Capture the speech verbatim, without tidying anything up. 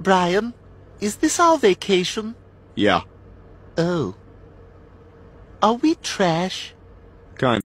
Brian, is this our vacation? Yeah. Oh. Are we trash? Kind.